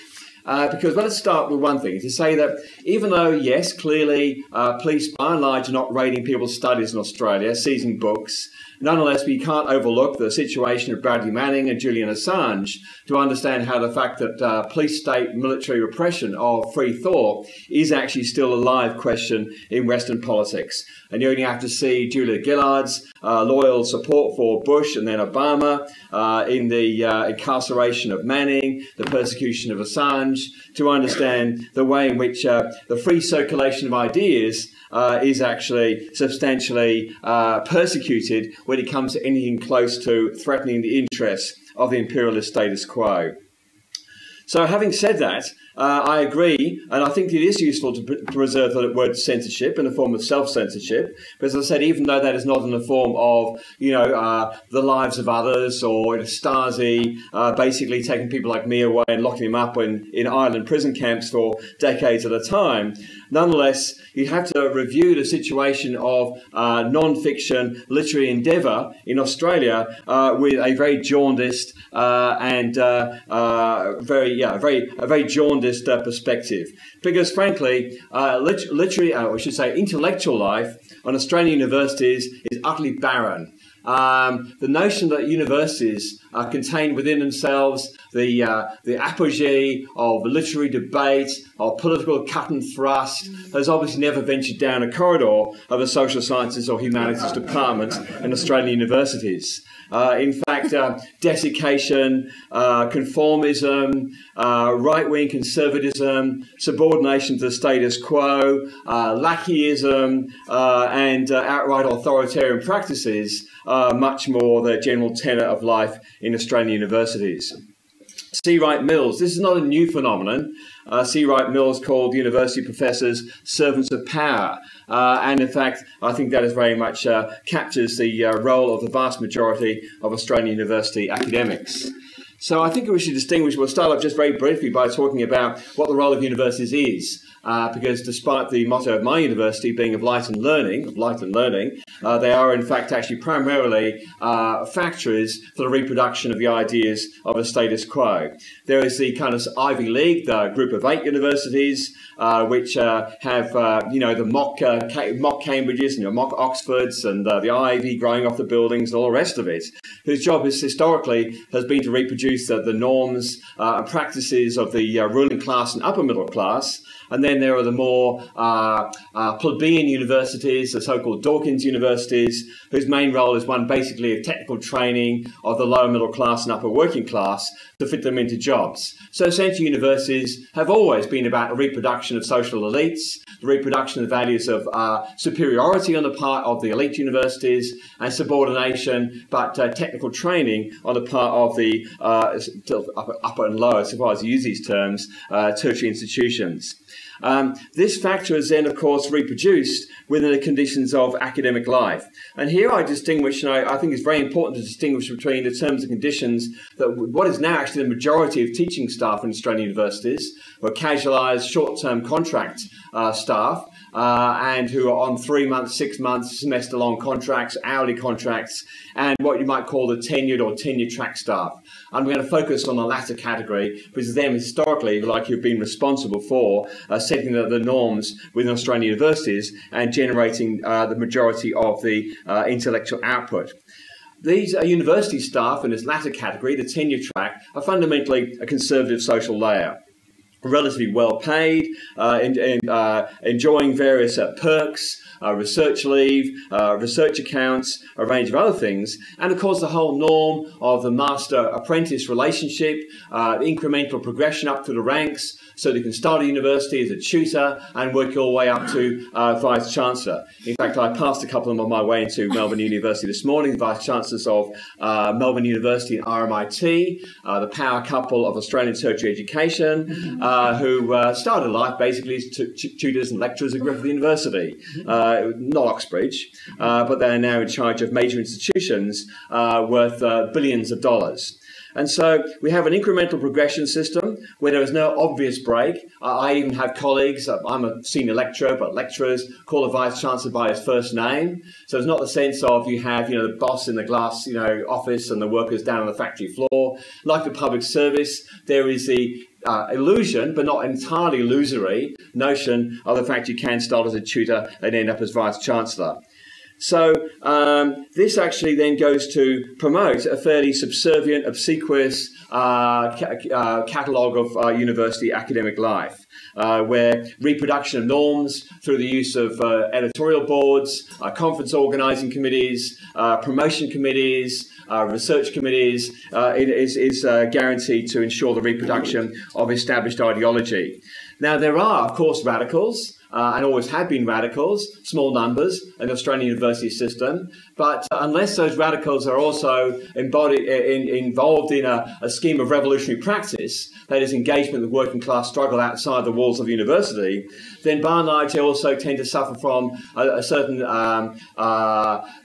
Because let's start with one thing, to say that even though, yes, clearly police by and large are not raiding people's studies in Australia, seizing books, nonetheless, we can't overlook the situation of Bradley Manning and Julian Assange to understand how the fact that police state military repression of free thought is actually still a live question in Western politics. And you only have to see Julia Gillard's loyal support for Bush and then Obama in the incarceration of Manning, the persecution of Assange, to understand the way in which the free circulation of ideas is actually substantially persecuted when it comes to anything close to threatening the interests of the imperialist status quo. So having said that, I agree, and I think it is useful to preserve the word censorship in a form of self-censorship. But as I said, even though that is not in the form of, you know, the lives of others or Stasi basically taking people like me away and locking them up in Ireland prison camps for decades at a time, nonetheless, you have to review the situation of non-fiction literary endeavour in Australia with a very jaundiced very jaundiced perspective. Because frankly, literary, or I should say intellectual life on Australian universities is utterly barren. The notion that universities contain within themselves the apogee of literary debate, of political cut and thrust, has obviously never ventured down a corridor of the social sciences or humanities department in Australian universities. In fact, desiccation, conformism, right-wing conservatism, subordination to the status quo, lackeyism, and outright authoritarian practices are much more the general tenor of life in Australian universities. C. Wright Mills. This is not a new phenomenon. C. Wright Mills called university professors servants of power. And in fact, I think that is very much captures the role of the vast majority of Australian university academics. So I think we should distinguish, we'll start off just very briefly by talking about what the role of universities is. Because despite the motto of my university being of light and learning, they are in fact actually primarily factories for the reproduction of the ideas of a status quo. There is the kind of Ivy League, the group of 8 universities, which have you know, the mock Cambridges and your mock Oxfords and the ivy growing off the buildings and all the rest of it, whose job is historically has been to reproduce the norms and practices of the ruling class and upper middle class. And then there are the more plebeian universities, the so-called Dawkins universities, whose main role is one basically of technical training of the lower middle class and upper working class to fit them into jobs. So essentially universities have always been about the reproduction of social elites, the reproduction of values of superiority on the part of the elite universities and subordination, but technical training on the part of the upper and lower, so far as you use these terms, tertiary institutions. This factor is then, of course, reproduced within the conditions of academic life. And here I distinguish, and I think it's very important to distinguish between the terms and conditions that what is now actually the majority of teaching staff in Australian universities, who are casualised, short-term contract staff, and who are on 3-month, 6-month, semester-long contracts, hourly contracts, and what you might call the tenured or tenure-track staff. I'm going to focus on the latter category, because them historically, like you've been responsible for, setting the norms within Australian universities and generating the majority of the intellectual output. These university staff in this latter category, the tenure track, are fundamentally a conservative social layer. Relatively well paid, enjoying various perks, research leave, research accounts, a range of other things, and of course the whole norm of the master-apprentice relationship, incremental progression up through the ranks, so they can start at university as a tutor and work your way up to Vice-Chancellor. In fact, I passed a couple of them on my way into Melbourne University this morning, Vice-Chancellors of Melbourne University and RMIT, the power couple of Australian tertiary education, who started life basically as tutors and lecturers at Griffith University. Not Oxbridge, but they're now in charge of major institutions worth billions of dollars. And so we have an incremental progression system where there is no obvious break. I even have colleagues, I'm a senior lecturer, but lecturers call a vice-chancellor by his first name. So it's not the sense of you have, you know, the boss in the glass, you know, office and the workers down on the factory floor. Like the public service, there is the illusion, but not entirely illusory, notion of the fact you can start as a tutor and end up as Vice-Chancellor. So this actually then goes to promote a fairly subservient, obsequious catalogue of university academic life, where reproduction of norms through the use of editorial boards, conference organising committees, promotion committees, research committees is guaranteed to ensure the reproduction of established ideology. Now, there are, of course, radicals, and always have been radicals, small numbers, in the Australian university system. But unless those radicals are also involved in a scheme of revolutionary practice, that is engagement with working class struggle outside the walls of university, then bar and large, they also tend to suffer from a certain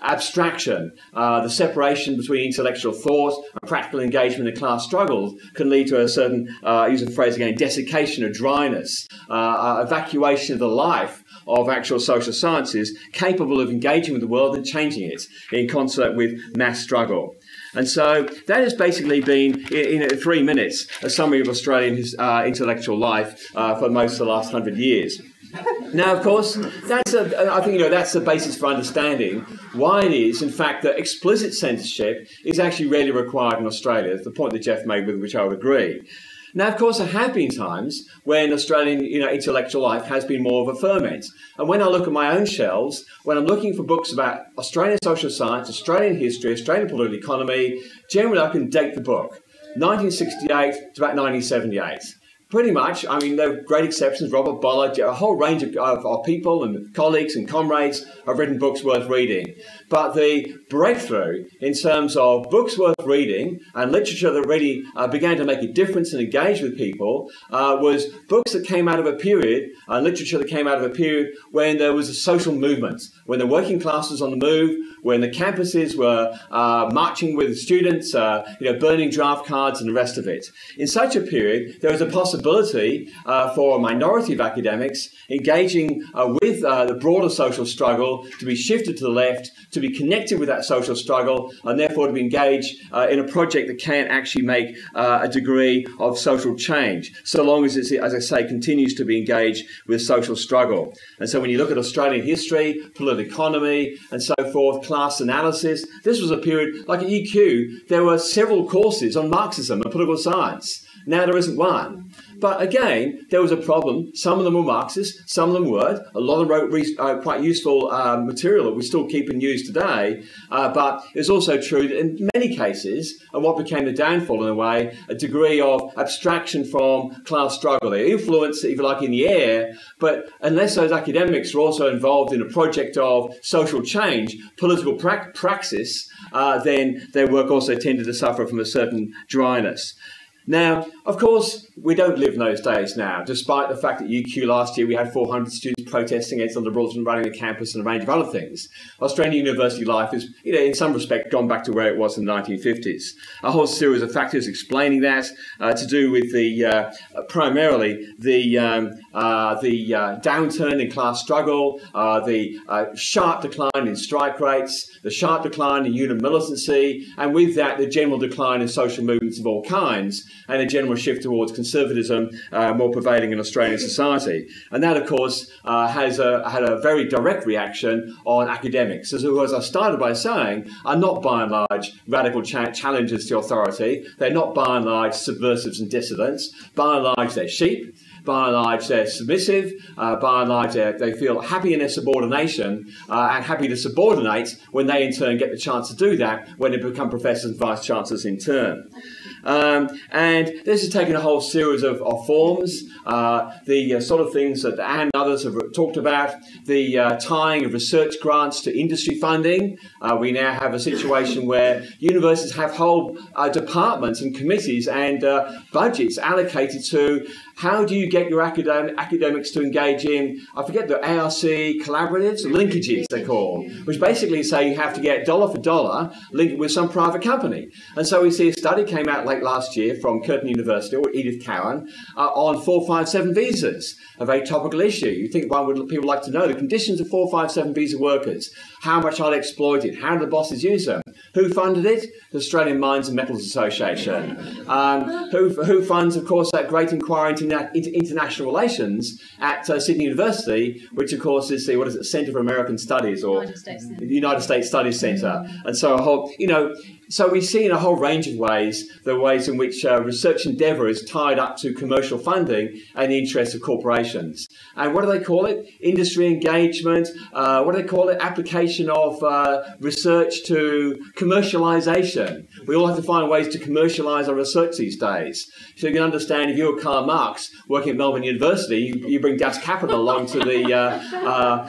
abstraction. The separation between intellectual thought and practical engagement in class struggles can lead to a certain, use the phrase again, desiccation or dryness, evacuation of the life of actual social sciences capable of engaging with the world and changing it in concert with mass struggle. And so that has basically been, in 3 minutes, a summary of Australian intellectual life for most of the last 100 years. Now, of course, that's I think that's the basis for understanding why it is, in fact, that explicit censorship is actually rarely required in Australia. It's the point that Jeff made, with which I would agree. Now, of course, there have been times when Australian intellectual life has been more of a ferment. And when I look at my own shelves, when I'm looking for books about Australian social science, Australian history, Australian political economy, generally I can date the book, 1968 to about 1978. Pretty much, I mean, there are great exceptions. Robert Bollard, a whole range of people and colleagues and comrades have written books worth reading. But the breakthrough in terms of books worth reading and literature that really began to make a difference and engage with people was books that came out of a period, literature that came out of a period when there was a social movement, when the working class was on the move, when the campuses were marching with students, burning draft cards and the rest of it. In such a period, there was a possibility for a minority of academics engaging with the broader social struggle to be shifted to the left, to be connected with that social struggle, and therefore to be engaged in a project that can actually make a degree of social change, so long as it, as I say, continues to be engaged with social struggle. And so when you look at Australian history, political economy, and so forth, class analysis, this was a period, like at UQ, there were several courses on Marxism and political science. Now there isn't one. But again, there was a problem. Some of them were Marxist, some of them weren't. A lot of them wrote quite useful material that we still keep and use today. But it's also true that in many cases, and what became the downfall in a way, a degree of abstraction from class struggle. They influenced, if you like, in the air. But unless those academics were also involved in a project of social change, political praxis, then their work also tended to suffer from a certain dryness. Now, of course, we don't live in those days now, despite the fact that UQ last year we had 400 students protesting against the Liberals and running the campus and a range of other things. Australian university life is, in some respect, gone back to where it was in the 1950s. A whole series of factors explaining that, to do with the primarily the downturn in class struggle, the sharp decline in strike rates, the sharp decline in unit militancy, and with that, the general decline in social movements of all kinds, and a general shift towards conservatism more prevailing in Australian society. And that, of course, had a very direct reaction on academics, as I started by saying, are not by and large radical challenges to authority. They're not by and large subversives and dissidents. By and large, they're sheep. By and large, they're submissive. By and large, they feel happy in their subordination and happy to subordinate when they, in turn, get the chance to do that when they become professors and vice-chancellors in turn. And this has taken a whole series of forms, the sort of things that Anne and others have talked about, the tying of research grants to industry funding. We now have a situation where universities have whole departments and committees and budgets allocated to how do you get your academics to engage in, I forget the ARC collaboratives, linkages they're called, which basically say you have to get dollar for dollar linked with some private company. And so we see a study came out Lake last year from Curtin University, or Edith Cowan, on 457 visas, a very topical issue. You think one would people like to know the conditions of 457 visa workers, how much are they exploited, how do the bosses use them? Who funded it? The Australian Mines and Metals Association. Who funds, of course, that great inquiry into international relations at Sydney University, which, of course, is the, what is it, Centre for American Studies, or the United States Studies Centre. And so a whole, you know, so we see in a whole range of ways the ways in which research endeavour is tied up to commercial funding and the interests of corporations. And what do they call it? Industry engagement. What do they call it? Application of research to commercialisation. We all have to find ways to commercialise our research these days. So you can understand if you're Karl Marx working at Melbourne University, you bring Das Kapital along to the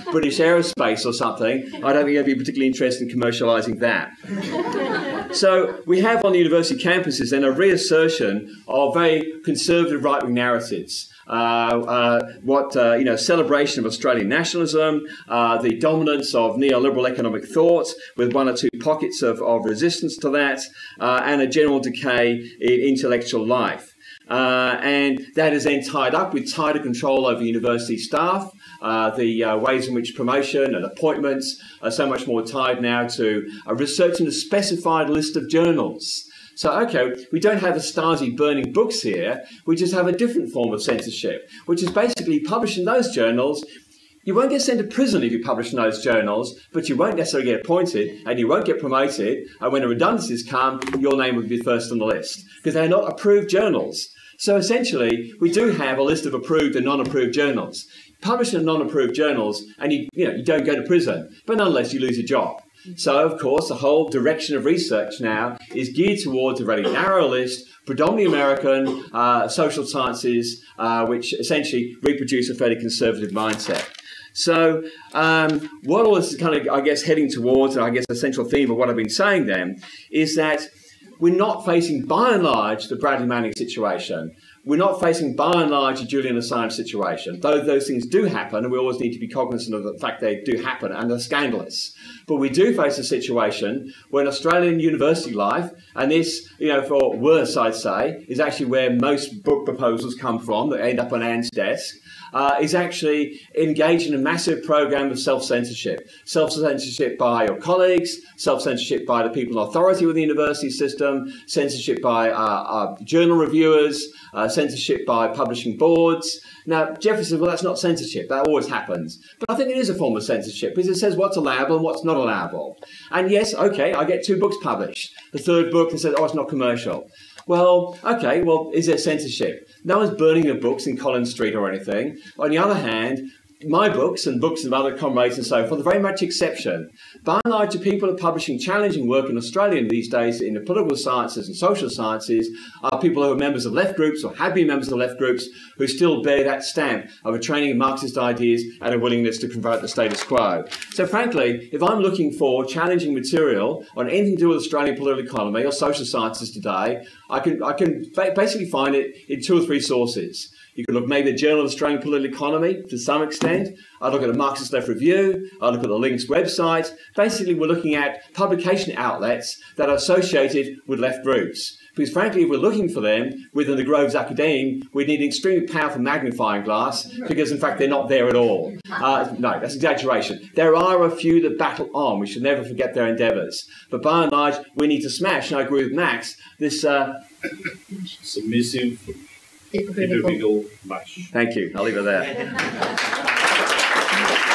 British Aerospace or something. I don't think I'd be particularly interested in commercialising that. So we have on the university campuses then a reassertion of very conservative right-wing narratives. Celebration of Australian nationalism, the dominance of neoliberal economic thought with one or two pockets of resistance to that, and a general decay in intellectual life. And that is then tied up with tighter control over university staff. The ways in which promotion and appointments are so much more tied now to researching a specified list of journals. So, okay, we don't have a Stasi burning books here. We just have a different form of censorship, which is basically publishing those journals. You won't get sent to prison if you publish in those journals, but you won't necessarily get appointed and you won't get promoted. And when the redundancies come, your name will be first on the list because they're not approved journals. So essentially, we do have a list of approved and non-approved journals. Publish in non-approved journals and you don't go to prison, but nonetheless you lose your job. So, of course, the whole direction of research now is geared towards a very narrow list, predominantly American social sciences, which essentially reproduce a fairly conservative mindset. So what all this is kind of, I guess, heading towards, and I guess the central theme of what I've been saying then, is that we're not facing, by and large, the Bradley Manning situation. We're not facing, by and large, a Julian Assange situation. Though those things do happen, and we always need to be cognizant of the fact they do happen, and they're scandalous. But we do face a situation where Australian university life, and this, you know, for worse, I'd say, is actually where most book proposals come from that end up on Anne's desk, is actually engaged in a massive program of self-censorship. Self-censorship by your colleagues, self-censorship by the people in authority with the university system, censorship by journal reviewers, censorship by publishing boards. Now, Jeffrey says, well, that's not censorship. That always happens. But I think it is a form of censorship because it says what's allowable and what's not allowable. And yes, okay, I get two books published. The third book, it says, oh, it's not commercial. Well, okay, well, is there censorship? No one's burning the books in Collins Street or anything. On the other hand, my books and books of other comrades and so forth are very much exception. By and large, the people who are publishing challenging work in Australia these days in the political sciences and social sciences are people who are members of left groups or have been members of left groups who still bear that stamp of a training in Marxist ideas and a willingness to convert the status quo. So frankly, if I'm looking for challenging material on anything to do with Australian political economy or social sciences today, I can basically find it in two or three sources. You could look maybe at the Journal of Australian Political Economy to some extent. I look at a Marxist Left Review. I look at the Links website. Basically, we're looking at publication outlets that are associated with left groups. Because frankly, if we're looking for them within the groves academe, we need an extremely powerful magnifying glass because, in fact, they're not there at all. No, that's exaggeration. There are a few that battle on. We should never forget their endeavours. But by and large, we need to smash, and I agree with Max, this submissive... Thank you. I'll leave it there.